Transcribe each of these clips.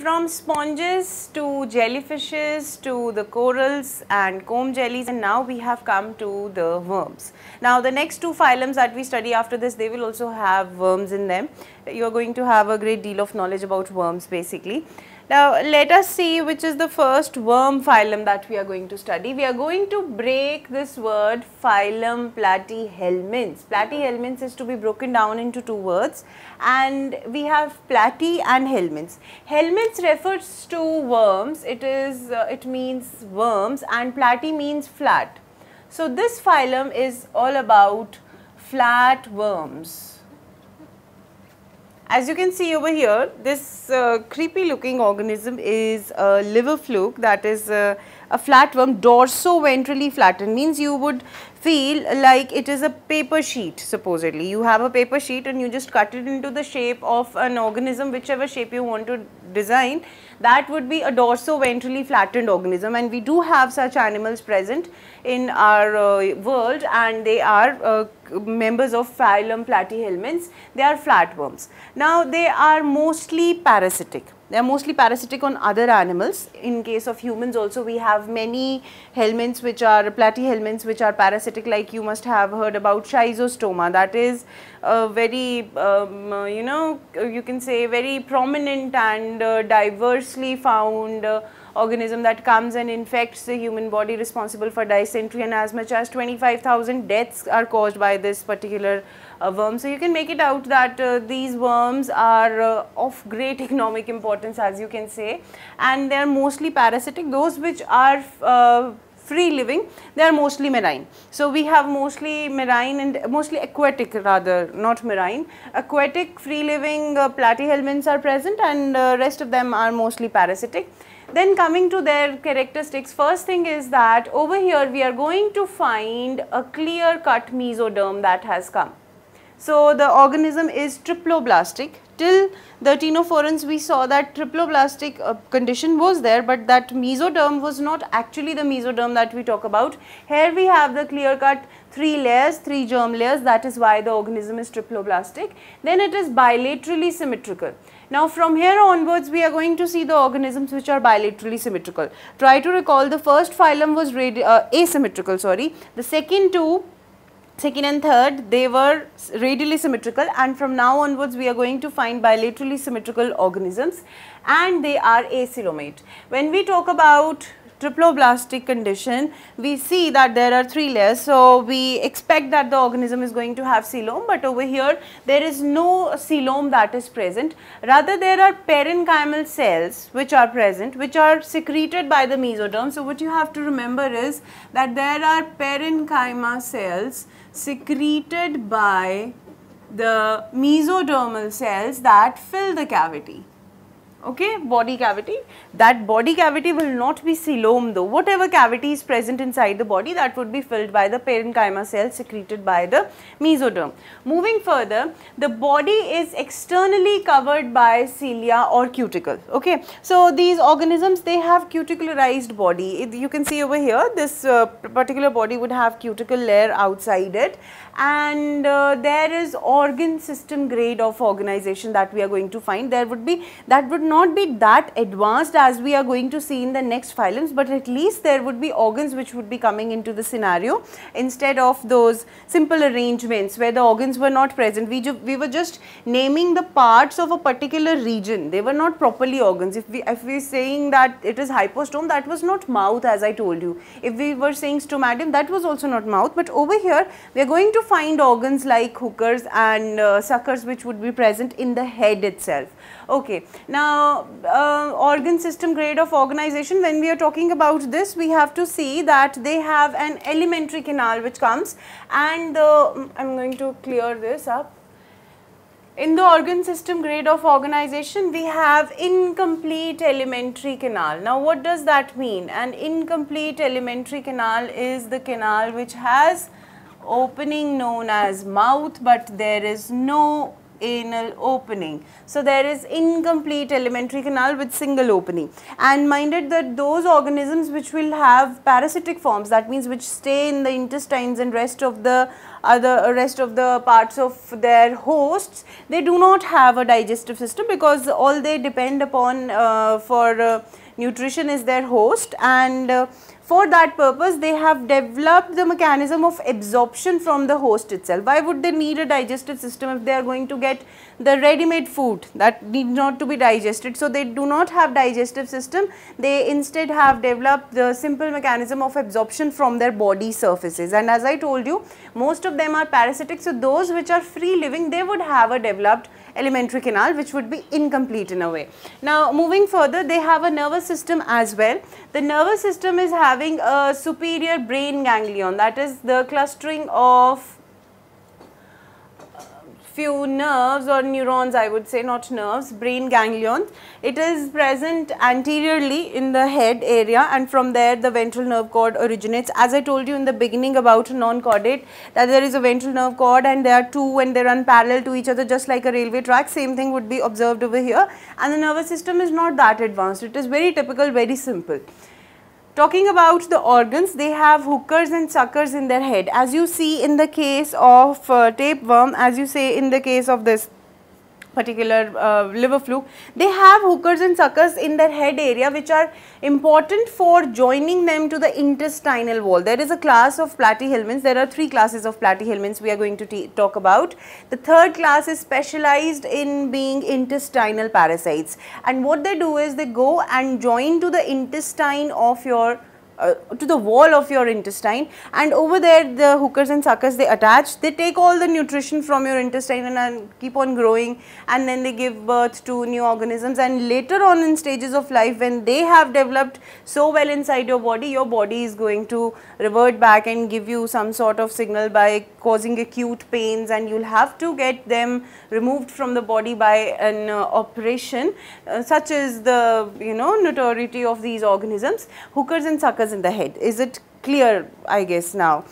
From sponges to jellyfishes to the corals and comb jellies, and now we have come to the worms. Now the next two phylums that we study after this, they will also have worms in them. You are going to have a great deal of knowledge about worms basically. Now let us see which is the first worm phylum that we are going to study. We are going to break this word phylum Platyhelminthes. Platyhelminthes is to be broken down into two words, and we have platy and helminthes. Helminthes refers to worms, it means worms, and platy means flat. So this phylum is all about flat worms. As you can see over here, this creepy looking organism is a liver fluke, that is a flatworm, dorsoventrally flattened. Means you would feel like it is a paper sheet. Supposedly you have a paper sheet and you just cut it into the shape of an organism, whichever shape you want to design, that would be a dorsoventrally flattened organism, and we do have such animals present in our world, and they are members of phylum Platyhelminthes. They are flatworms. Now they are mostly parasitic. They are mostly parasitic on other animals. In case of humans also, we have many helminthes which are platyhelminthes which are parasitic, like you must have heard about schistosoma. That is a very you can say very prominent and diversely found organism that comes and infects the human body, responsible for dysentery, and as much as 25,000 deaths are caused by this particular worm. So you can make it out that these worms are of great economic importance, as you can say, and they are mostly parasitic. Those which are free living, they are mostly marine. So we have mostly marine and mostly aquatic, rather not marine, aquatic free living platyhelminthes are present, and rest of them are mostly parasitic. Then coming to their characteristics, first thing is that over here we are going to find a clear cut mesoderm that has come. So the organism is triploblastic. Till the ctenophorans we saw that triploblastic condition was there, but that mesoderm was not actually the mesoderm that we talk about. Here we have the clear cut 3 germ layers, that is why the organism is triploblastic. Then it is bilaterally symmetrical. Now from here onwards we are going to see the organisms which are bilaterally symmetrical. Try to recall, the first phylum was asymmetrical, sorry. The second and third, they were radially symmetrical, and from now onwards we are going to find bilaterally symmetrical organisms, and they are acelomate. When we talk about triploblastic condition, we see that there are 3 layers, so we expect that the organism is going to have coelom, but over here there is no coelom that is present. Rather there are parenchymal cells which are present, which are secreted by the mesoderm. So what you have to remember is that there are parenchyma cells secreted by the mesodermal cells that fill the cavity. Okay, body cavity. That body cavity will not be coelom though. Whatever cavity is present inside the body, that would be filled by the parenchyma cells secreted by the mesoderm. Moving further, the body is externally covered by cilia or cuticle. Okay, so these organisms, they have cuticularized body. You can see over here, this particular body would have cuticle layer outside it, and there is organ system grade of organization that we are going to find. That would not be that advanced as we are going to see in the next phylums, but at least there would be organs which would be coming into the scenario instead of those simple arrangements where the organs were not present. We were just naming the parts of a particular region. They were not properly organs. If we were saying that it is hypostome, that was not mouth, as I told you. If we were saying stomatium, that was also not mouth. But over here we are going to find organs like hookers and suckers which would be present in the head itself. Okay, now organ system grade of organization, when we are talking about this, we have to see that they have an alimentary canal which comes, and I am going to clear this up. In the organ system grade of organization, we have incomplete alimentary canal. Now what does that mean? An incomplete alimentary canal is the canal which has opening known as mouth, but there is no anal opening. So there is incomplete alimentary canal with single opening. And minded that those organisms which will have parasitic forms, that means which stay in the intestines and rest of the parts of their hosts, they do not have a digestive system, because all they depend upon for nutrition is their host, and for that purpose they have developed the mechanism of absorption from the host itself. Why would they need a digestive system if they are going to get the ready-made food that need not to be digested? So they do not have digestive system, they instead have developed the simple mechanism of absorption from their body surfaces. And as I told you, most of them are parasitic, so those which are free living, they would have a developed alimentary canal which would be incomplete in a way. Now moving further, they have a nervous system as well. The nervous system is having a superior brain ganglion, that is the clustering of few nerves or neurons, I would say, not nerves, brain ganglions. It is present anteriorly in the head area, and from there the ventral nerve cord originates. As I told you in the beginning about non-chordate, that there is a ventral nerve cord and there are two and they run parallel to each other just like a railway track. Same thing would be observed over here, and the nervous system is not that advanced. It is very typical, very simple. Talking about the organs, they have hookers and suckers in their head. As you see in the case of tapeworm, as you say in the case of this particular liver fluke, they have hookers and suckers in their head area which are important for joining them to the intestinal wall. There is a class of platyhelminthes. There are three classes of platyhelminthes we are going to talk about. The third class is specialized in being intestinal parasites, and what they do is they go and join to the intestine of your to the wall of your intestine, and over there the hookers and suckers, they attach, they take all the nutrition from your intestine and keep on growing, and then they give birth to new organisms, and later on in stages of life when they have developed so well inside your body is going to revert back and give you some sort of signal by causing acute pains, and you will have to get them removed from the body by an operation, such is the notoriety of these organisms, hookers and suckers in the head. Is it clear, I guess, now?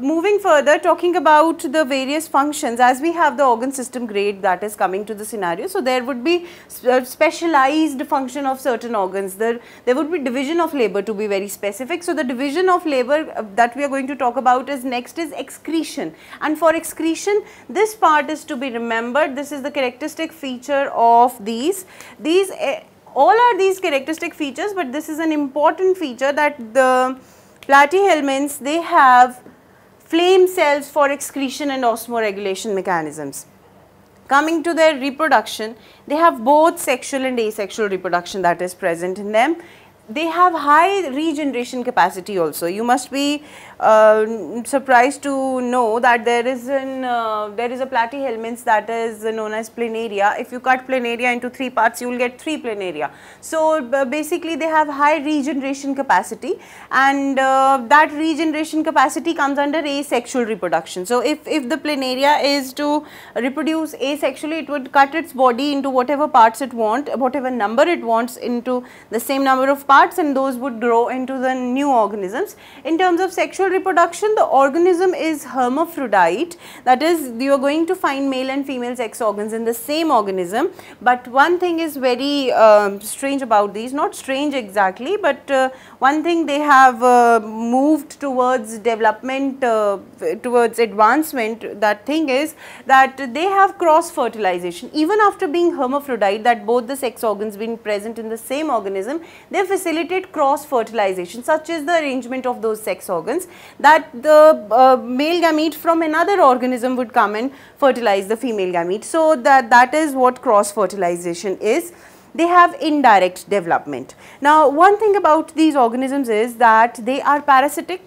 Moving further, talking about the various functions, as we have the organ system grade that is coming to the scenario, so there would be specialized function of certain organs. There would be division of labor, to be very specific. So the division of labor that we are going to talk about is next is excretion, and for excretion this part is to be remembered. This is the characteristic feature of these all are these characteristic features, but this is an important feature that the platyhelminthes, they have flame cells for excretion and osmoregulation mechanisms. Coming to their reproduction, they have both sexual and asexual reproduction that is present in them. They have high regeneration capacity also. You must be surprised to know that there is a platyhelminthes that is known as planaria. If you cut planaria into three parts, you will get three planaria. So basically they have high regeneration capacity, and that regeneration capacity comes under asexual reproduction. So if the planaria is to reproduce asexually, it would cut its body into whatever parts it wants, whatever number it wants, into the same number of parts, and those would grow into the new organisms. In terms of sexual reproduction, the organism is hermaphrodite, that is, you are going to find male and female sex organs in the same organism. But one thing is very strange about these, not strange exactly, but one thing, they have moved towards development, towards advancement. That thing is that they have cross fertilization. Even after being hermaphrodite, that both the sex organs being present in the same organism, they facilitate cross fertilization. Such is the arrangement of those sex organs that the male gamete from another organism would come and fertilize the female gamete. So that is what cross fertilization is. They have indirect development. Now one thing about these organisms is that they are parasitic.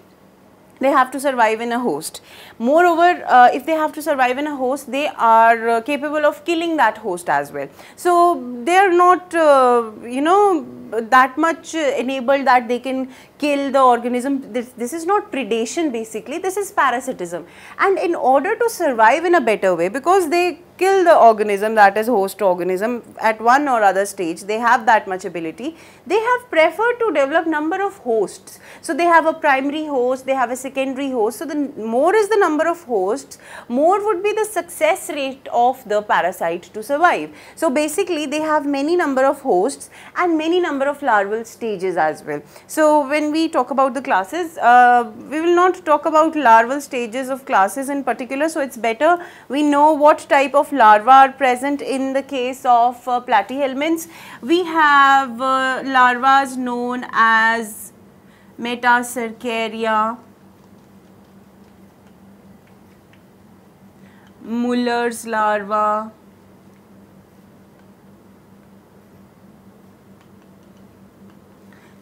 They have to survive in a host. Moreover, if they have to survive in a host, they are capable of killing that host as well. So they are not, that much enabled that they can kill the organism. This is not predation basically, this is parasitism. And in order to survive in a better way, because they kill the organism, that is host organism, at one or other stage. They have that much ability. They have preferred to develop number of hosts. So they have a primary host, they have a secondary host. So the more is the number of hosts, more would be the success rate of the parasite to survive. So basically they have many number of hosts and many number of larval stages as well. So when we talk about the classes, we will not talk about larval stages of classes in particular. So it's better we know what type of larvae are present. In the case of platyhelminthes, we have larvae known as metacercaria, Muller's larva,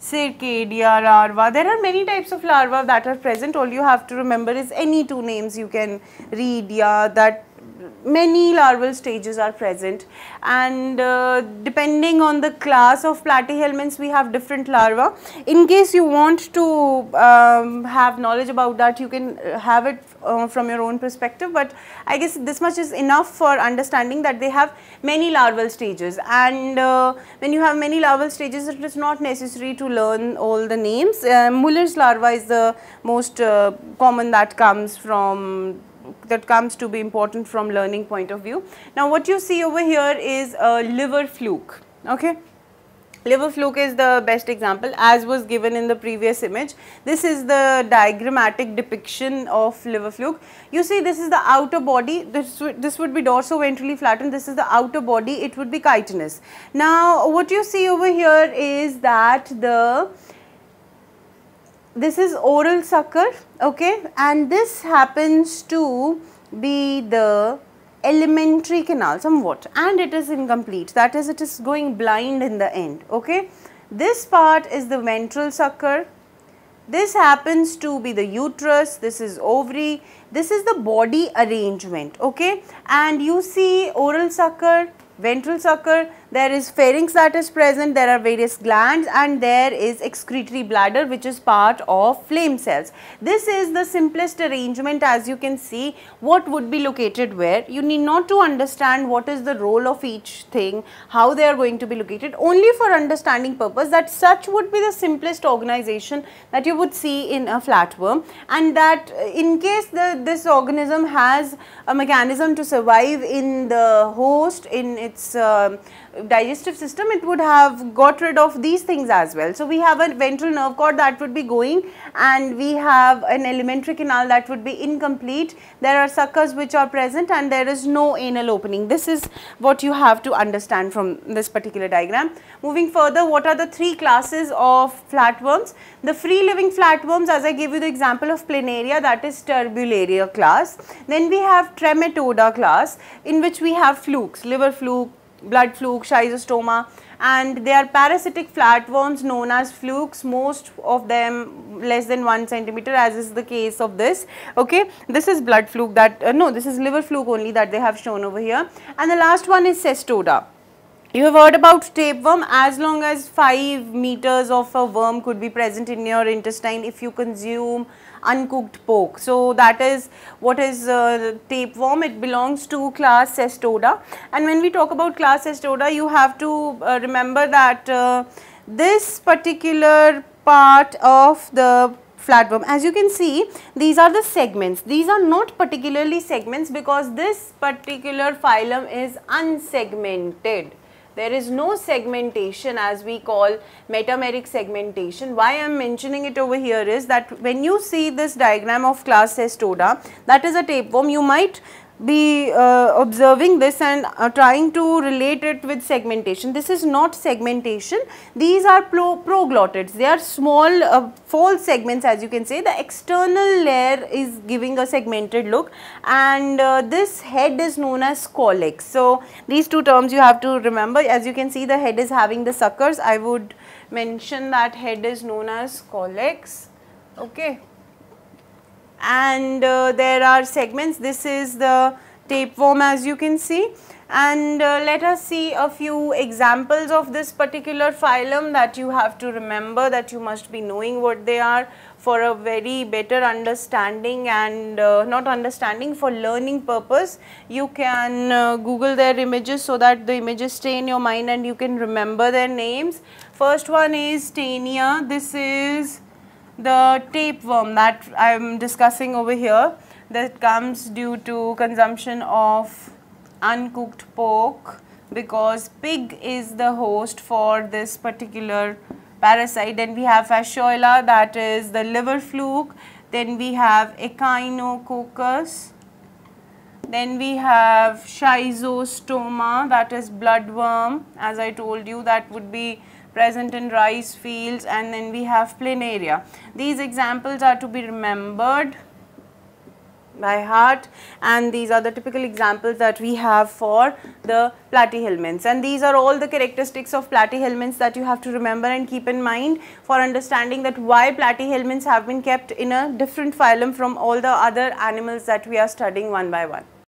Cydia larva. There are many types of larvae that are present. All you have to remember is any two names you can read. Yeah, that many larval stages are present, and depending on the class of platyhelminthes we have different larvae. In case you want to have knowledge about that, you can have it from your own perspective, but I guess this much is enough for understanding that they have many larval stages, and when you have many larval stages it is not necessary to learn all the names. Muller's larva is the most common that comes to be important from learning point of view. Now what you see over here is a liver fluke, okay. Liver fluke is the best example, as was given in the previous image. This is the diagrammatic depiction of liver fluke. You see, this is the outer body, this would be dorsoventrally flattened, this is the outer body, it would be chitinous. Now what you see over here is that this is oral sucker, okay, and this happens to be the alimentary canal somewhat, and it is incomplete, that is it is going blind in the end, okay. This part is the ventral sucker, this happens to be the uterus, this is ovary, this is the body arrangement, okay. And you see oral sucker, ventral sucker, there is pharynx that is present, there are various glands, and there is excretory bladder which is part of flame cells. This is the simplest arrangement, as you can see what would be located where. You need not to understand what is the role of each thing, how they are going to be located, only for understanding purpose that such would be the simplest organization that you would see in a flatworm, and that in case this organism has a mechanism to survive in the host, in its digestive system, it would have got rid of these things as well. So we have a ventral nerve cord that would be going, and we have an alimentary canal that would be incomplete, there are suckers which are present, and there is no anal opening. This is what you have to understand from this particular diagram. Moving further, what are the three classes of flatworms? The free living flatworms, as I gave you the example of planaria, that is turbellaria class. Then we have trematoda class, in which we have flukes, liver fluke, blood fluke, schistosoma, and they are parasitic flatworms known as flukes, most of them less than 1 centimeter, as is the case of this, okay. This is blood fluke that this is liver fluke only that they have shown over here. And the last one is cestoda. You have heard about tapeworm. As long as 5 meters of a worm could be present in your intestine if you consume uncooked pork. So that is what is tapeworm. It belongs to class cestoda, and when we talk about class cestoda, you have to remember that this particular part of the flatworm, as you can see, these are the segments. These are not particularly segments because this particular phylum is unsegmented. There is no segmentation, as we call metameric segmentation. Why I am mentioning it over here is that when you see this diagram of class cestoda, that is a tapeworm, you might be observing this and trying to relate it with segmentation. This is not segmentation. These are proglottids. They are small false segments, as you can say. The external layer is giving a segmented look, and this head is known as scolex. So these two terms you have to remember. As you can see, the head is having the suckers. I would mention that head is known as scolex, okay. And there are segments. This is the tapeworm, as you can see, And let us see a few examples of this particular phylum that you have to remember, that you must be knowing what they are for a very better understanding and not understanding, for learning purpose. You can Google their images so that the images stay in your mind and you can remember their names. First one is Tenia. This is the tapeworm that I am discussing over here, that comes due to consumption of uncooked pork, because pig is the host for this particular parasite. Then we have fasciola, that is the liver fluke. Then we have echinococcus. Then we have schistosoma, that is bloodworm, as I told you, that would be present in rice fields. And then we have planaria. These examples are to be remembered by heart, and these are the typical examples that we have for the platyhelminthes, and these are all the characteristics of platyhelminthes that you have to remember and keep in mind for understanding that why platyhelminthes have been kept in a different phylum from all the other animals that we are studying one by one.